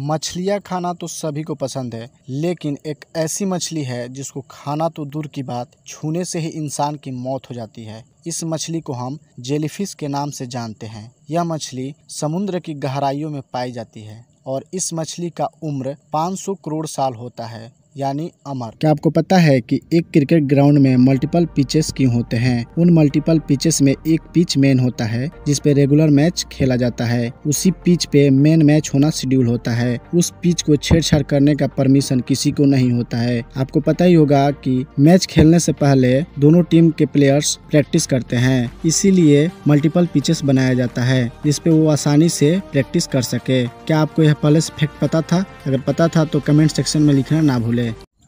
मछलियाँ खाना तो सभी को पसंद है, लेकिन एक ऐसी मछली है जिसको खाना तो दूर की बात, छूने से ही इंसान की मौत हो जाती है। इस मछली को हम जेलीफिश के नाम से जानते हैं। यह मछली समुद्र की गहराइयों में पाई जाती है और इस मछली का उम्र 500 करोड़ साल होता है, यानी अमर। क्या आपको पता है कि एक क्रिकेट ग्राउंड में मल्टीपल पिचेस क्यों होते हैं? उन मल्टीपल पिचेस में एक पिच मेन होता है जिस पे रेगुलर मैच खेला जाता है। उसी पिच पे मेन मैच होना शेड्यूल होता है। उस पिच को छेड़छाड़ करने का परमिशन किसी को नहीं होता है। आपको पता ही होगा कि मैच खेलने से पहले दोनों टीम के प्लेयर्स प्रैक्टिस करते हैं, इसीलिए मल्टीपल पिचेस बनाया जाता है जिसपे वो आसानी से प्रैक्टिस कर सके। क्या आपको यह पहले से फैक्ट पता था? अगर पता था तो कमेंट सेक्शन में लिखना ना भूले।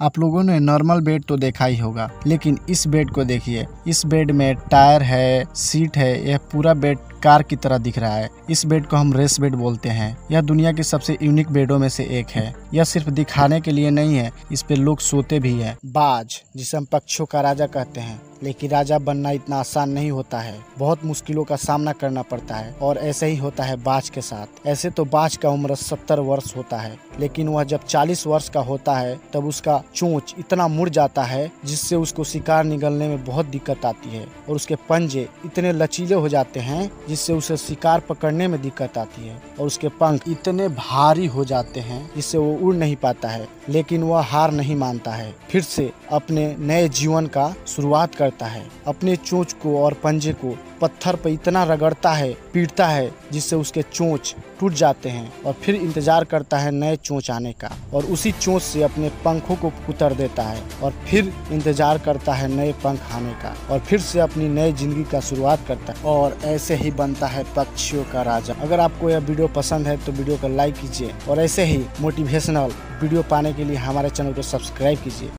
आप लोगों ने नॉर्मल बेड तो देखा ही होगा, लेकिन इस बेड को देखिए। इस बेड में टायर है, सीट है, यह पूरा बेड कार की तरह दिख रहा है। इस बेड को हम रेस बेड बोलते हैं। यह दुनिया के सबसे यूनिक बेडों में से एक है। यह सिर्फ दिखाने के लिए नहीं है, इस पे लोग सोते भी हैं। बाज, जिसे हम पक्षियों का राजा कहते हैं, लेकिन राजा बनना इतना आसान नहीं होता है। बहुत मुश्किलों का सामना करना पड़ता है और ऐसे ही होता है बाज के साथ। ऐसे तो बाज का उम्र 70 वर्ष होता है, लेकिन वह जब 40 वर्ष का होता है तब उसका चोंच इतना मुड़ जाता है जिससे उसको शिकार निगलने में बहुत दिक्कत आती है, और उसके पंजे इतने लचीले हो जाते हैं जिससे उसे शिकार पकड़ने में दिक्कत आती है, और उसके पंख इतने भारी हो जाते हैं जिससे वो उड़ नहीं पाता है। लेकिन वह हार नहीं मानता है, फिर से अपने नए जीवन का शुरुआत करता है। अपने चोंच को और पंजे को पत्थर पर इतना रगड़ता है, पीटता है, जिससे उसके चोंच टूट जाते हैं, और फिर इंतजार करता है नए चोंच आने का, और उसी चोंच से अपने पंखों को उतर देता है, और फिर इंतजार करता है नए पंख आने का, और फिर से अपनी नई जिंदगी का शुरुआत करता है, और ऐसे ही बनता है पक्षियों का राजा। अगर आपको यह वीडियो पसंद है तो वीडियो को लाइक कीजिए, और ऐसे ही मोटिवेशनल वीडियो पाने के लिए हमारे चैनल को सब्सक्राइब कीजिए।